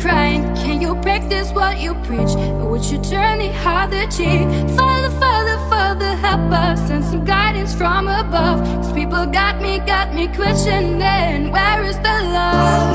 crying. Can you practice what you preach? Or would you turn the other cheek? Father, Father, Father, help us. Send some guidance from above. These people got me questioning. Where is the love?